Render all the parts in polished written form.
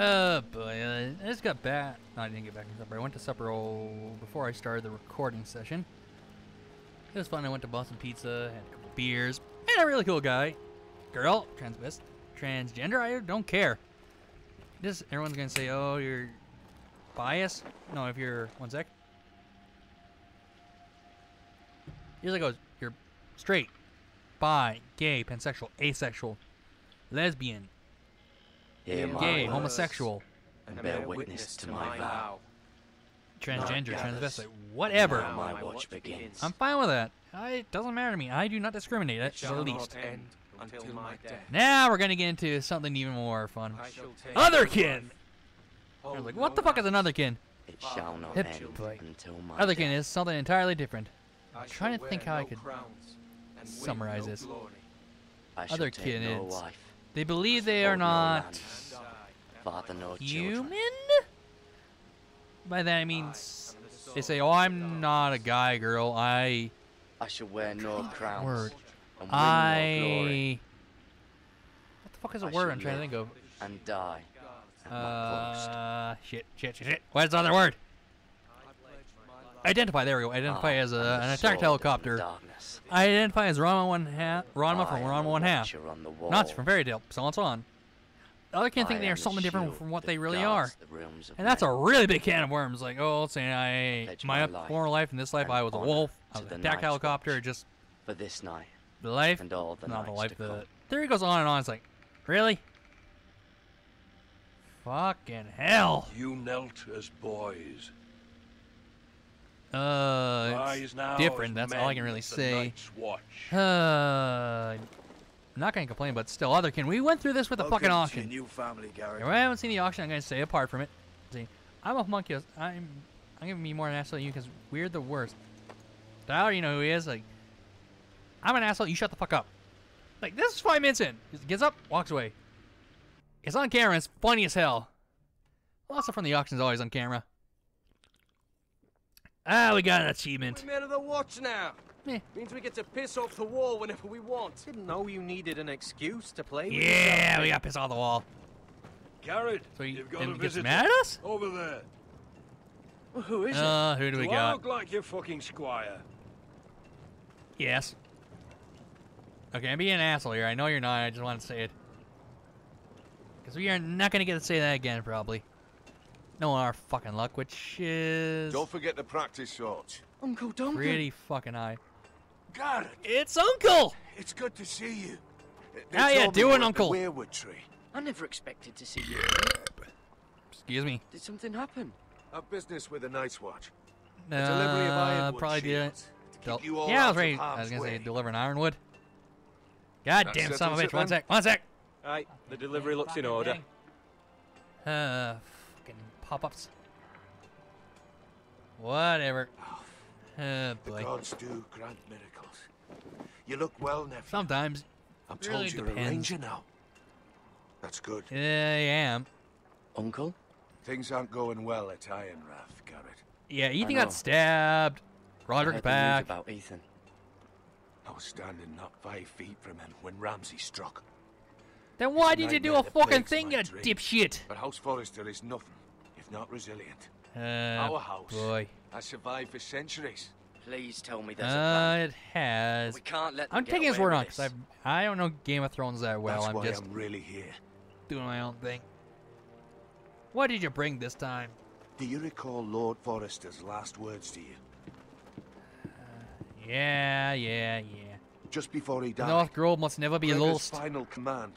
Oh boy, I just got back. No, I didn't get back to supper. I went to supper before I started the recording session. It was fun. I went to Boston Pizza, had a couple beers, and a really cool guy, girl, transgender, I don't care. Just everyone's gonna say, oh, you're biased. No, if you're, one sec. Usually goes, you're straight, bi, gay, pansexual, asexual, lesbian, gay, homosexual, and bear witness to my vow. Transgender, transvestite, whatever. My watch begins. I'm fine with that. It doesn't matter to me. I do not discriminate. That's the least. Until my death. Now we're gonna get into something even more fun. Otherkin. I was like, what the fuck is another kin? It shall not end until my Otherkin is something entirely different. I'm trying to think how I could summarize this. Otherkin is they believe they are not human. By that I mean they say, "Oh, I'm not a guy, girl. I shall wear no crowns." Word. And win no glory. What the fuck is a word I'm trying to think of? And die. Shit. What's the other word? Identify. There we go. Identify as an attacked helicopter. I identify as Ranma from Ranma 1/2. Not from Fairy Tale. So on. The other can't think they are something different from what they really are. And that's a really big can of worms. Like, oh, saying my former life and this life, I was a wolf, I was an attack helicopter, just for this night. The life, and all the not the life. The there it goes on and on. It's like, really? Fucking hell! You knelt as boys. It's different. That's all I can really say. I'm not gonna complain, but still, Otherkin, we went through this with the fucking auction. New family, Garrett. If I haven't seen the auction, I'm gonna stay apart from it. See, I'm a monkey. I'm gonna be more an asshole than you because we're the worst. But I already know who he is. Like, I'm an asshole. You shut the fuck up. Like, this is 5 minutes in. Just gets up, walks away. It's on camera. It's funny as hell. Lots of from the auction is always on camera. Ah, we got an achievement. We're men of the watch now. Means we get to piss off the wall whenever we want. Didn't know you needed an excuse to play with. Yeah, we got piss off the wall. Garrett, so you've got a visitor mad at us? Over there. Well, who is it? Who do we got? I look like your fucking squire? Yes. Okay, I'm being an asshole here. I know you're not. I just want to say it. Because we are not going to get to say that again, probably. No, our fucking luck, which is... Don't forget to practice shots. Uncle Duncan. Pretty fucking high. Garrett! It's Uncle! It's good to see you. How you doing, Uncle? I never expected to see you. Excuse me. Did something happen? A business with a night's watch. The delivery of ironwood probably didn't. Yeah, I was ready. I was gonna say deliver an ironwood. Goddamn son of a bitch! One sec. Aye, the delivery looks in order. Fucking pop-ups. Whatever. Oh, boy. The gods do grant miracles. You look well, nephew. Sometimes. I'm told really you're a ranger now. That's good. Yeah, I am. Uncle? Things aren't going well at Ironrath, Garrett. Yeah, Ethan got stabbed. Roderick's back. About Ethan. I was standing not 5 feet from him when Ramsay struck. Then why did you do a fucking thing, you dipshit? But House Forrester is nothing if not resilient. Our house. Boy. I survived for centuries. Please tell me there's a plan. It has. We can't let them I'm taking his word on because I don't know Game of Thrones that well. That's why I'm just really here. Doing my own thing. What did you bring this time? Do you recall Lord Forrester's last words to you? Yeah. Just before he died. North Grove must never be lost. Final command.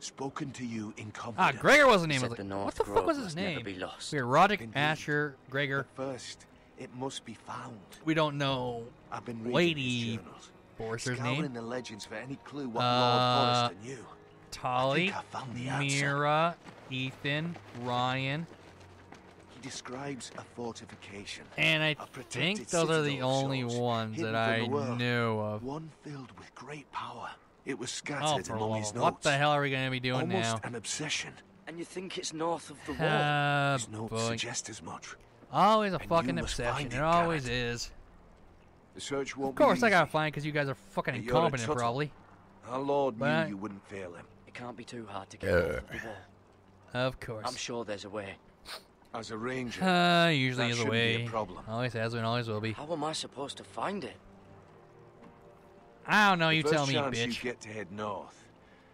Spoken to you in confidence. Ah, Gregor was the name. Like, what the fuck was his name? We're Roderick, indeed. Asher, Gregor. But first, it must be found. We don't know. I've been reading Forrester's name. The legends for any clue what Lord Forrester knew. Tolly, Mira, Ethan, Ryan. He describes a fortification. And I think those are the only ones that I knew of. One filled with great power. It was scattered among his notes. What the hell are we going to be doing now? Almost an obsession. And you think it's north of the wall? His notes suggest as much. Always a fucking obsession. It always is. The search won't be easy. Of course I gotta find because you guys are fucking incompetent, probably. Our Lord knew you wouldn't fail him. It can't be too hard to get off the wall. Of course. I'm sure there's a way. As a ranger, usually is a way. Always has been, always will be. How am I supposed to find it? I don't know. You tell me, bitch. You get to head north.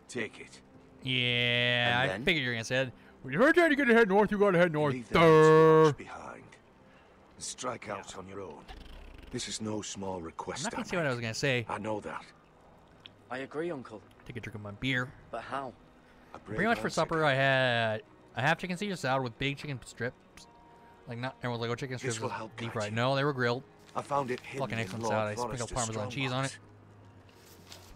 Take it. Yeah, I figured you're gonna say. When you're trying to get to head north, you gotta head north. Leave the behind. Strike out on your own. This is no small request. I'm not gonna say what I was gonna say. I know that. I agree, Uncle. Take a drink of my beer. But how? Pretty much for supper, I had chicken Caesar salad with big chicken strips. Like not everyone's like, oh, chicken strips will help deep fried. No, they were grilled. I found it fucking excellent salad. I sprinkled Parmesan cheese on it.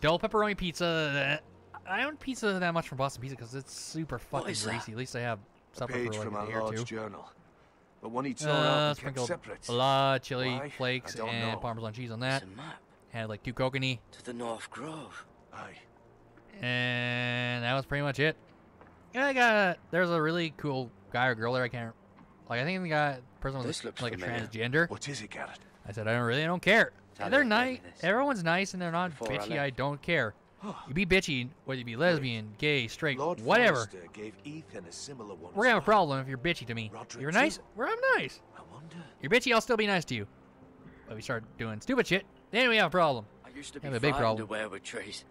Double pepperoni pizza. I don't pizza that much from Boston Pizza because it's super fucking greasy. At least I have something for like a day or two. But when he sprinkled a lot of chili flakes and Parmesan cheese on that. Had like 2 kokanee. To the North Grove. Aye. And that was pretty much it. And I got there's a really cool guy or girl there. I can't like I think the guy person was like a transgender. What is it, Garrett? I said I don't care. They're nice. Everyone's nice and they're not bitchy. I don't care. You be bitchy, whether you be lesbian, gay, straight, whatever. Gave Ethan a similar one. We're gonna have a problem if you're bitchy to me. Roderick you're nice? Well, I'm nice. I wonder. You're bitchy, I'll still be nice to you. But we start doing stupid shit, then we have a problem. I used to be a big problem. With trees.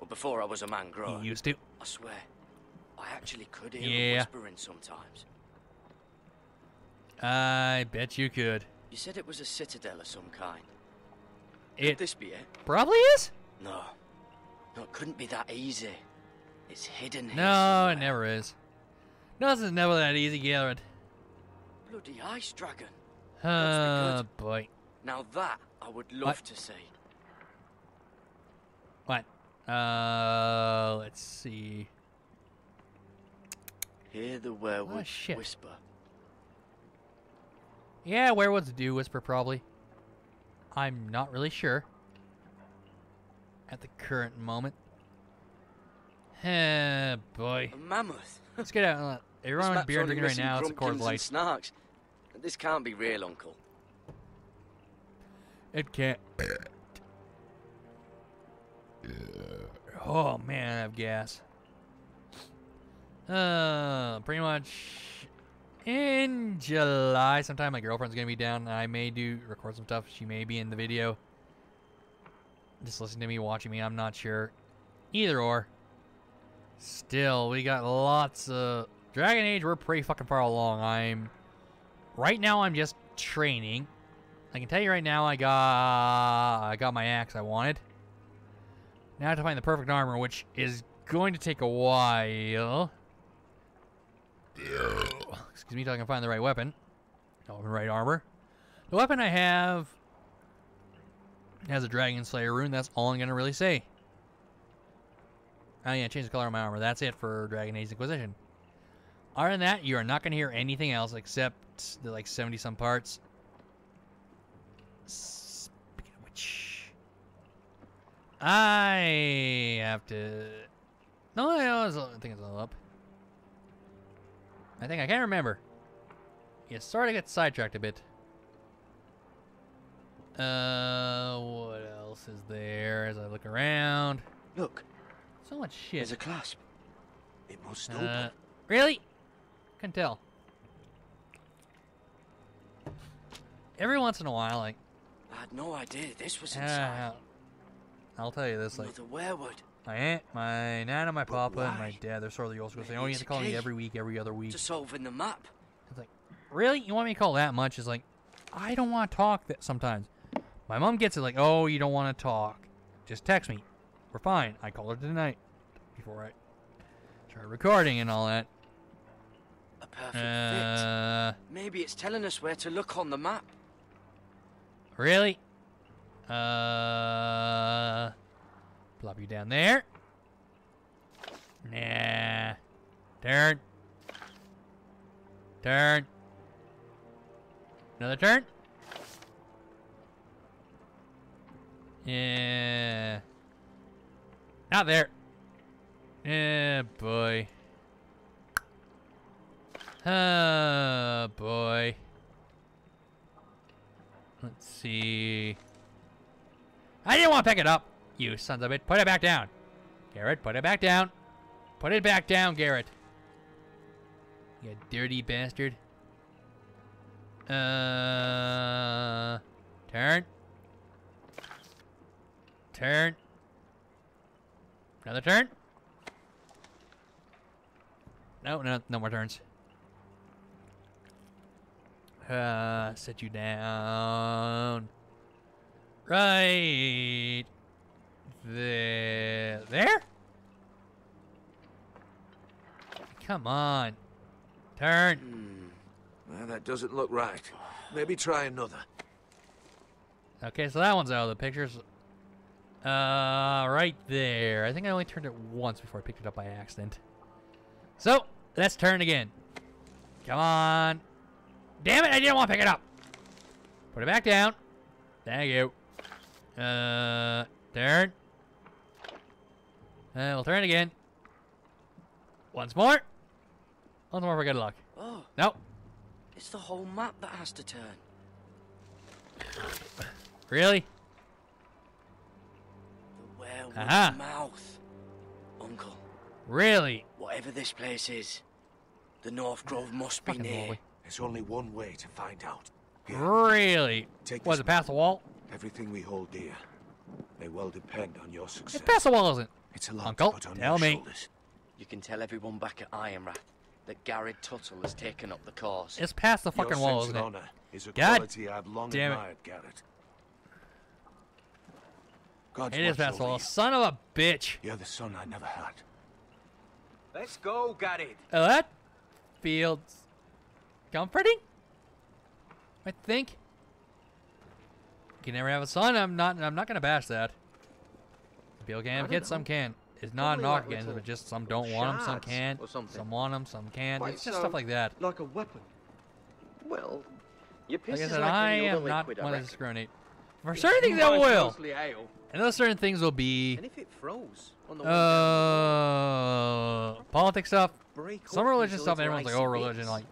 Well, before I was a man grower. You used to. I swear, I actually could hear him whispering sometimes. I bet you could. You said it was a citadel of some kind. Could this be it? Probably is? No. No, it couldn't be that easy. It's hidden here. No, somewhere. It never is. No, this is never that easy, Garrett. Bloody ice dragon. Oh, boy. Now that I would love to see. What? Let's see. Hear the werewolf whisper. Yeah, werewolves do whisper, probably. I'm not really sure. At the current moment. Heh, boy. A mammoth. Let's get out. Everyone on beer drinking right now. It's a Coors Light. Snarks. This can't be real, Uncle. It can't. Oh, man, I have gas. Pretty much in July sometime, my girlfriend's going to be down. And I may record some stuff. She may be in the video. Just listening to me, watching me, I'm not sure. Either or. Still, we got lots of... Dragon Age, we're pretty fucking far along. Right now, I'm just training. I can tell you right now, I got my axe I wanted. Now I have to find the perfect armor, which is going to take a while. Excuse me, until I can find the right weapon. No, the right armor. The weapon I have... It has a Dragon Slayer rune. That's all I'm going to really say. Oh, yeah. Change the color of my armor. That's it for Dragon Age Inquisition. Other than that, you are not going to hear anything else except the, like, 70-some parts. Speaking of which... I have to... No, I think it's all up. I think I can't remember. Yeah, sorry to get sidetracked a bit. What else is there as I look around? Look. So much shit. There's a clasp. It must open. Really? Couldn't tell. Every once in a while, like... I had no idea this was inside. I'll tell you this, like... My Nana, my Papa, and my Dad, they're sort of the old school saying, oh, you have to call me every week, every other week. To solving the map. It's like, really? You want me to call that much? It's like... I don't want to talk sometimes. My mom gets it like, oh, you don't want to talk. Just text me. We're fine. I call her tonight before I try recording and all that. A perfect fit. Maybe it's telling us where to look on the map. Really? Plop you down there. Nah. Turn. Turn. Another turn? Yeah. Not there. Yeah, boy. Oh, boy. Let's see. I didn't want to pick it up, you sons of it. Put it back down. Garrett, put it back down. Put it back down, Garrett. You dirty bastard. Turn. Turn. Another turn? No more turns. Set you down. Right there. There? Come on. Turn. Well, that doesn't look right. Maybe try another. Okay, so that one's out of the pictures. Right there. I think I only turned it once before I picked it up by accident. So, let's turn again. Come on. Damn it, I didn't want to pick it up. Put it back down. Thank you. Turn. We'll turn again. Once more. Once more for good luck. Oh. Nope. It's the whole map that has to turn. Really? The werewolf's mouth. Uncle. Really? Whatever this place is, the North Grove must be near. Boy. There's only one way to find out. Here. Really? Was it past the wall? Everything we hold dear may well depend on your success. It's past the wall, isn't it? It's a lot Uncle, to put on tell your me. Shoulders. You can tell everyone back at Ironrath that Garrod Tuttle has taken up the cause. It's past the fucking wall, isn't it? Is a quality I've long admired, Garrod. It is past the wall. Son of a bitch. You're the son I never had. Let's go, Garrod. That feels comforting, I think. You can never have a son. I'm not gonna bash that. People can get, some can. It's not a knock against it, but just some don't want them, some can't. Some want them, some can't. It's just stuff like that. Like a weapon. Well, you piss like I said, I am not one to discriminate. For certain things I will. And those certain things will be. And if it froze on the politics stuff. Some religion stuff. Everyone's like, oh, religion. Like,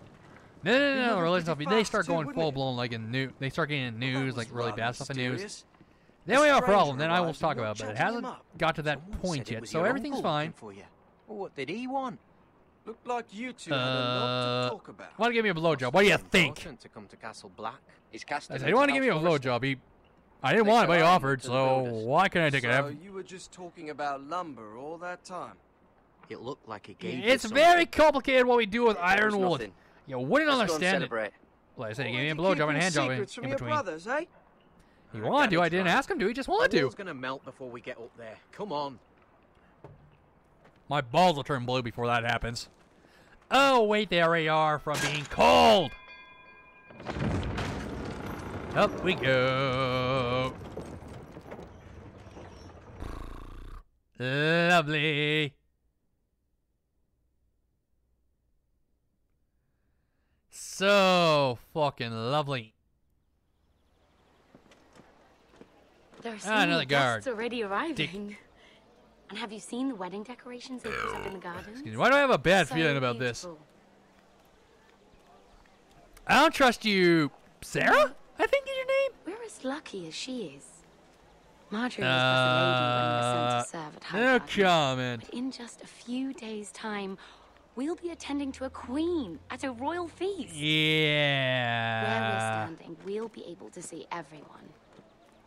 no, religion stuff. They start going full blown, like in new. They start getting news, like really bad stuff in news. Then we have a problem, then I will talk about it, but it hasn't got to that point yet, so everything's fine. What did he want? Looked like you two had a lot to talk about. Want to give me a blowjob? What do you think? I said, you want to give me a blowjob? I didn't want it, but he offered, so why can't I take it? So you were just talking about lumber all that time. It looked like a game. It's very complicated what we do with iron wool. You wouldn't understand it. Like I said, he gave me a blowjob and a handjob in between. He wanted to. I didn't ask him to. He just wanted to. It's gonna melt before we get up there. Come on. My balls will turn blue before that happens. Oh wait, there they are from being cold. Up we go. Lovely. So fucking lovely. There are so many guests already arriving. And have you seen the wedding decorations they put up in the garden? Excuse me. Why do I have a bad feeling about this? I don't trust you, Sarah? I think is your name. We're as lucky as she is. Marjorie was the lady when we were sent to serve at High Garden. But in just a few days' time, we'll be attending to a queen at a royal feast. Yeah. Where we're standing, we'll be able to see everyone.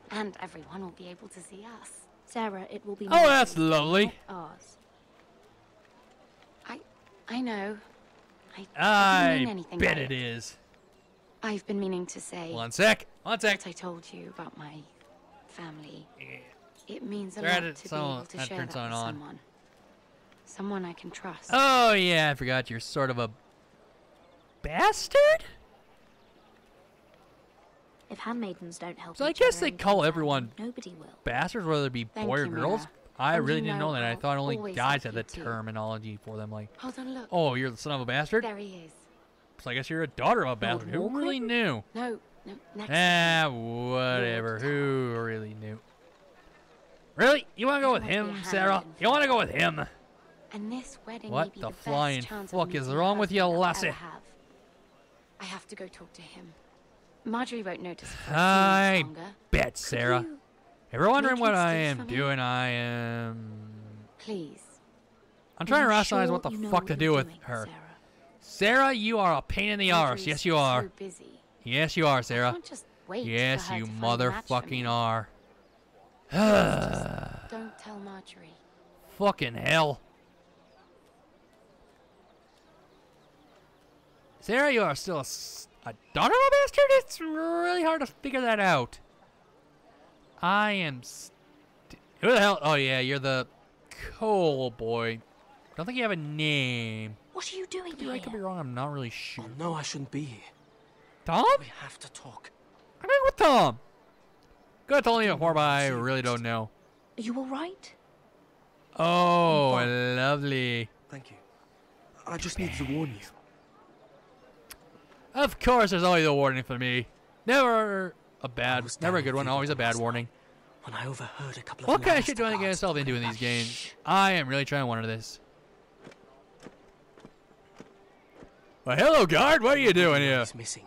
And everyone will be able to see us. Sarah, it will be. Oh, that's lovely. Ours. I know. I mean anything bet it is. I've been meaning to say. One sec. What I told you about my family. Yeah. It means a lot to be able to share that with someone. Someone I can trust. Oh yeah, I forgot you're sort of a bastard. If handmaidens don't help, so I guess they call everyone bastards, whether it be boy or girls. I really didn't know that. I thought only guys had the terminology for them. Like, oh, you're the son of a bastard. There he is. So I guess you're a daughter of a bastard. Who really knew? No. Whatever. Who really knew? Really? You want to go with him, Sarah? You want to go with him? And this wedding may be the flying fuck is wrong with you, lassie? I have to go talk to him. Marjorie won't notice. I bet, Sarah. If you're wondering what I am doing, I am. Please. I'm trying to rationalize what the fuck to do with her. Sarah, you are a pain in the arse. Yes, you are. Yes, you are, Sarah. Don't just wait. Yes, you motherfucking are. Don't tell Marjorie. Fucking hell. Sarah, you are still a daughter of a bastard? It's really hard to figure that out. I am... Who the hell? Oh, yeah, you're the coal boy. Don't think you have a name. What are you doing here? I could be wrong. I'm not really sure. Oh, no, I shouldn't be here. Tom? We have to talk. I'm in with Tom. Good, told me before, but I really don't know. Are you all right? Oh, lovely. Thank you. I just needed to warn you. Of course, there's always a warning for me. Never a bad, never a good one, always a bad warning. When I overheard a couple of... What kind of shit do I get myself into in these games? I am really trying to wonder this. Well, hello, guard. What are you doing here? He's missing.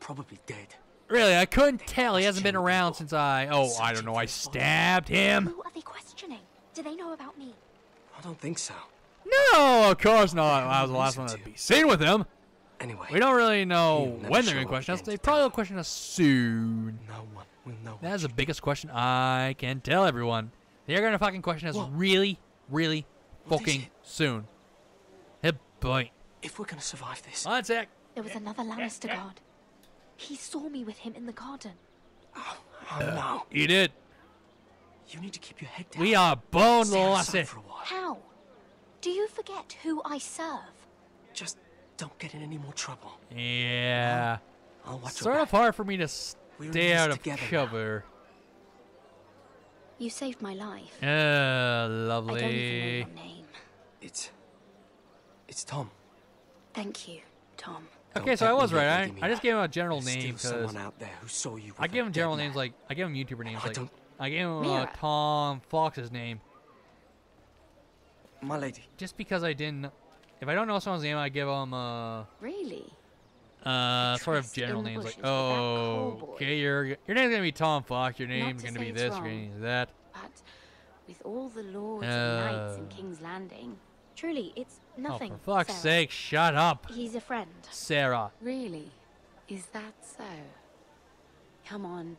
Probably dead. Really, I couldn't tell. He hasn't been around since I... Oh, I don't know. I stabbed him. Who are they questioning? Do they know about me? I don't think so. No, of course not. I was the last one to be seen with him. Anyway, we don't really know when they're going to question us. They probably will question us soon. No one will know. That is the biggest question I can tell everyone. They're going to fucking question us really, really fucking soon. Hey, boy. If we're going to survive this... One sec. There was another Lannister guard. He saw me with him in the garden. Oh no. He did. You need to keep your head down. We are bone lasted. How? Do you forget who I serve? Just don't get in any more trouble. Yeah. I'll watch sort of hard for me to stay out of cover. Now. You saved my life. Lovely. I don't even know your name. It's Tom. Thank you, Tom. Okay, so I was right. I just gave him a general name because I give him general names like I give him YouTuber names like I gave him Tom Fox's name. My lady. Just because I didn't, if I don't know someone's name, I give them really sort of general names like okay, your name's gonna be Tom Fox. Your name's gonna be this. Your name's that. But with all the lords and knights in King's Landing. Truly, it's nothing. Oh, for fuck's sake, shut up. He's a friend. Sarah. Really? Is that so? Come on.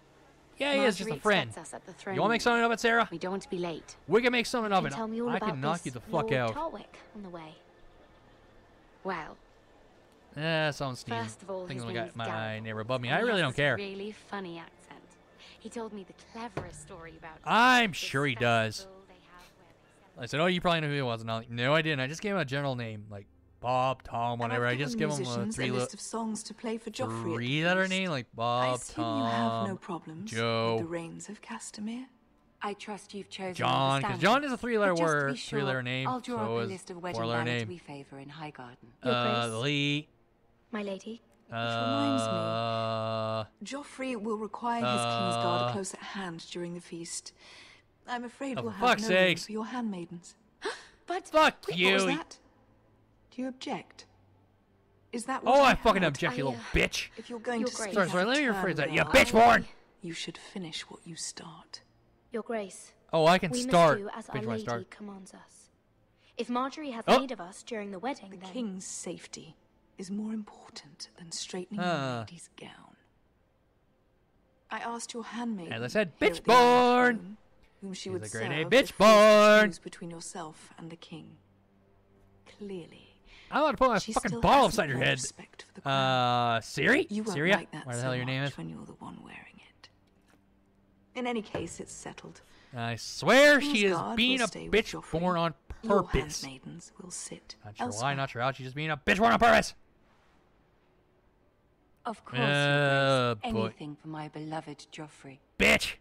Yeah, he is just a friend. You want to make something of it, Sarah? We don't want to be late. We can make something of it. I can knock you the fuck out. On the way. Well. Someone sneezing. First of all, things we got my neighbor above me. I really don't care. Really funny accent. He told me the cleverest story about. I'm sure he does. I said, oh, you probably know who he was. And I'm like, no, I didn't. I just gave him a general name, like Bob, Tom, whatever. I just give him a list of songs to play for Joffrey. Three-letter name, like Bob, Tom, you have no problems Joe, with the reigns of Castamere. I trust you've chosen John, because John is a three-letter word, three-letter name. I'll draw up a list of wedding banners we favor in Highgarden. Lee, my lady. Which reminds me, Joffrey will require his Kingsguard close at hand during the feast. I'm afraid we'll have no room for your handmaidens. But fuck you! What was that? Do you object? Is that what? Oh, I fucking object, you little bitch! If you're going to sorry, let me rephrase that. Yeah, bitch born. You should finish what you start. Your Grace. Oh, I can start. We must do as Our Lady commands us. If Marjorie has need of us during the wedding, then the king's safety is more important than straightening the lady's gown. I asked your handmaid. As I said, bitch born. Whom she would serve a bitch born between yourself and the king. Clearly, I want to put my fucking ball upside your head. Siri? You won't like that so much when you're the one wearing it. In any case, it's settled. I swear she is being a bitch born on purpose. Your handmaidens will sit elsewhere. Not sure why, not sure how. She's just being a bitch born on purpose. Of course, anything for my beloved Joffrey. Bitch.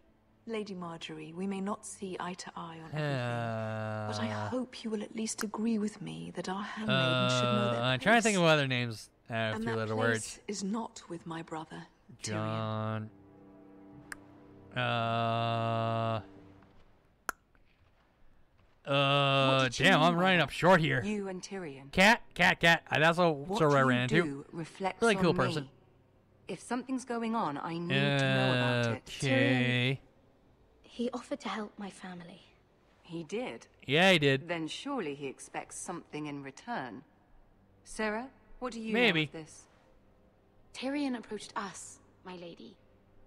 Lady Marjorie, we may not see eye to eye on everything, but I hope you will at least agree with me that our handmaiden should know their place. I'm trying to think of other names out of three-letter words. Is not with my brother John. Damn, I'm running up short here. You and Tyrion. Cat. That's what I ran into. Really cool person. If something's going on, I need to know about it. Okay. He offered to help my family. He did? Yeah, he did. Then surely he expects something in return. Sarah, What do you know of this? Tyrion approached us, my lady.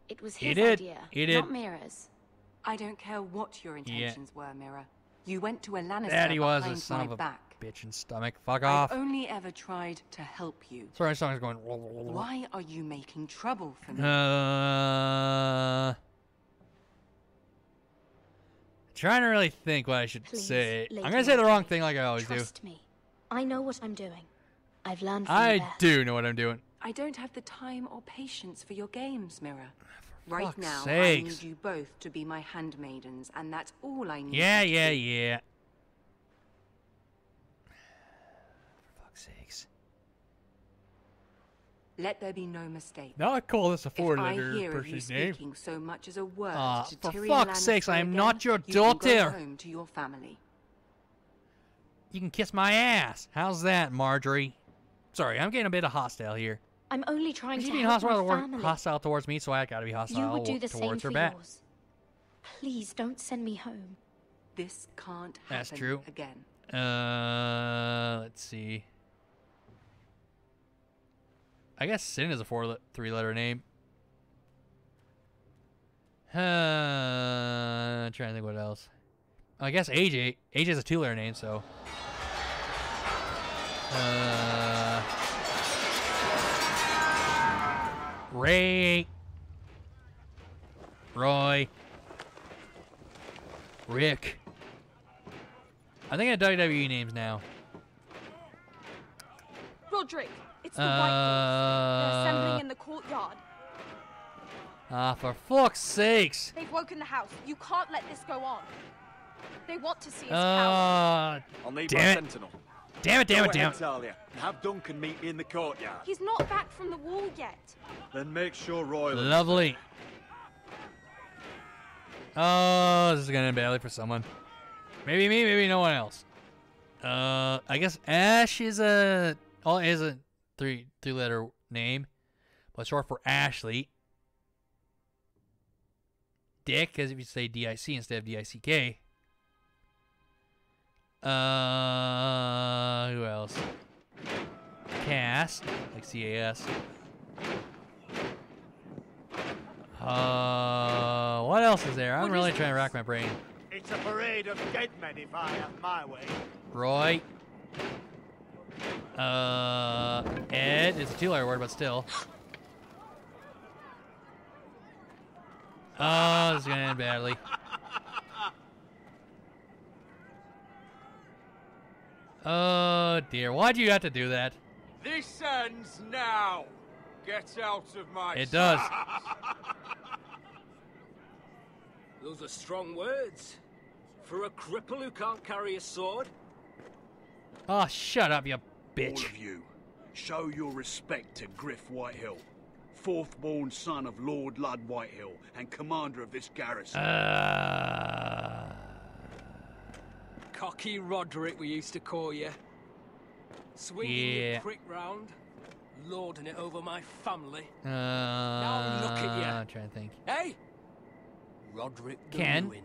It was his idea, not Mira's. I don't care what your intentions were, Mira. You went to a Lannister behind my back. Bitch and stomach. Fuck off. I've only ever tried to help you. Sorry, something's going. Why are you making trouble for me? Trying to really think what I should say. I'm gonna say the wrong thing like I always do. Trust me. I know what I'm doing. I've learned from the best. I do know what I'm doing. I don't have the time or patience for your games, Mira. Right now, I need you both to be my handmaidens, and that's all I need. Yeah. For fuck's sakes. Let there be no mistake. Now I call this a four-letter person's name. Speaking so much as a word to for Tyrion fuck's sakes, I am not your daughter. You can go home to your family. You can kiss my ass. How's that, Marjorie? Sorry, I'm getting a bit of hostile here. I'm only trying to help my family. Hostile towards me, so I gotta be hostile towards her. You would do the same for yours. Please don't send me home. This can't happen again. Let's see. I guess Sin is a three-letter name. I'm trying to think what else. I guess AJ. AJ is a two-letter name, so. Ray, Roy, Rick. I think I have WWE names now. Roderick, it's the Whitehalls. They're assembling in the courtyard. Ah, for fuck's sakes! They've woken the house. You can't let this go on. They want to see us power. I'll need my sentinel. Damn it. Talia, have Duncan meet me in the courtyard. He's not back from the wall yet. Then make sure Roy... Lovely. Oh, this is going to be badly for someone. Maybe me, maybe no one else. I guess Ash is a... Oh, is a three-letter name. But short for Ashley. Dick, as if you say D-I-C instead of D-I-C-K. Who else? Cass, like C-A-S. What else is there? I'm really trying to rack my brain. It's a parade of dead men if I have my way. Roy. Ed is a two-letter word, but still. Oh, this is gonna end badly. Oh dear, why'd you have to do that? This ends now. Get out of my sight. It does. Those are strong words. For a cripple who can't carry a sword. Oh, shut up, you bitch. All of you, show your respect to Gryff Whitehill, fourth-born son of Lord Lud Whitehill and commander of this garrison. Cocky Roderick, we used to call you. Swinging your prick round, lording it over my family. Now look at you. I'm trying to think. Hey, Roderick the Ruined.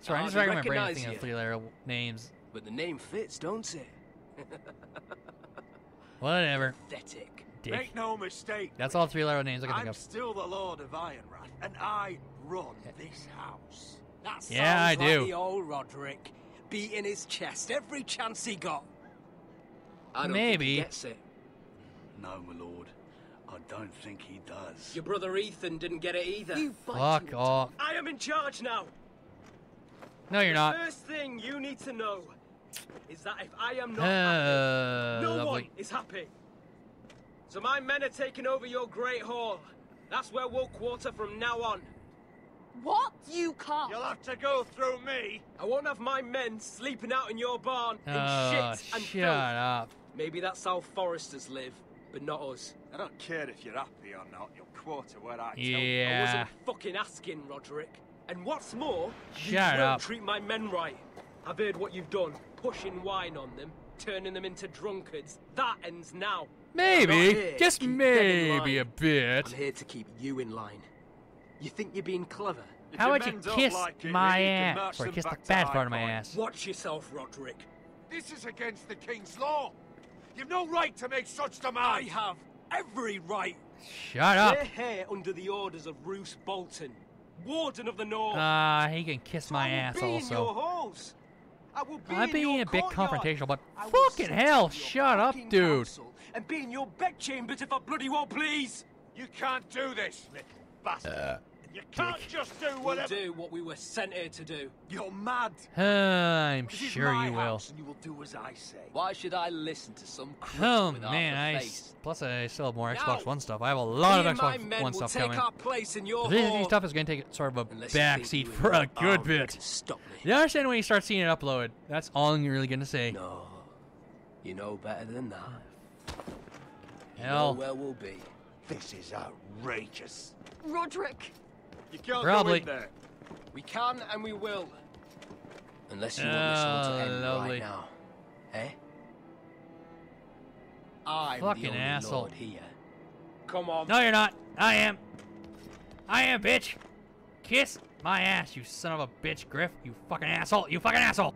Sorry, I'm just racking my brain thinking of three-letter names. But the name fits, don't it? Whatever. Pathetic. Dick. Make no mistake. That's all three-letter names I can think of. I'm still the Lord of Ironrath, and I run this house. That sounds like the old Roderick. Beat in his chest every chance he got. I don't think he gets it. No, my lord, I don't think he does. Your brother Ethan didn't get it either. You fuck off. I am in charge now. No, you're not. The first thing you need to know is that if I am not happy, no one is happy. So my men are taking over your great hall. That's where we'll quarter from now on. What? You can't. You'll have to go through me. I won't have my men sleeping out in your barn in shit and filth. Shut up. Maybe that's how foresters live, but not us. I don't care if you're happy or not. You'll quarter where I tell you. I wasn't fucking asking, Roderick. And what's more, you won't treat my men right. I've heard what you've done. Pushing wine on them, turning them into drunkards. That ends now. Maybe. Just maybe a bit. I'm here to keep you in line. You think you're being clever? How would you kiss my ass? Or kiss the bad part of my ass? Watch yourself, Roderick. This is against the king's law. You've no right to make such demands. I have every right. Shut up. We're here under the orders of Roose Bolton, Warden of the North. He can kiss my ass also. I'm being a bit confrontational, but fucking hell, shut up, dude. And be in your bedchambers if I bloody well please. You can't do this, little bastard. You can't just do whatever. We'll do what we were sent here to do. You're mad. I'm sure you will. And you will do as I say. Why should I listen to some crap? Oh man, plus I still have more Xbox One stuff. I have a lot of Xbox One stuff coming. This stuff is going to take sort of a backseat for a good bit. You understand when you start seeing it uploaded? That's all you're really going to say. No, you know better than that. Hell, where we'll be. This is outrageous, Roderick. You can't go in there. We can and we will. Unless you want this all to end right now. Eh? I'm fucking the only asshole. Lord here. Come on. No, you're not. I am. I am, bitch. Kiss my ass, you son of a bitch, Gryff. You fucking asshole. You fucking asshole.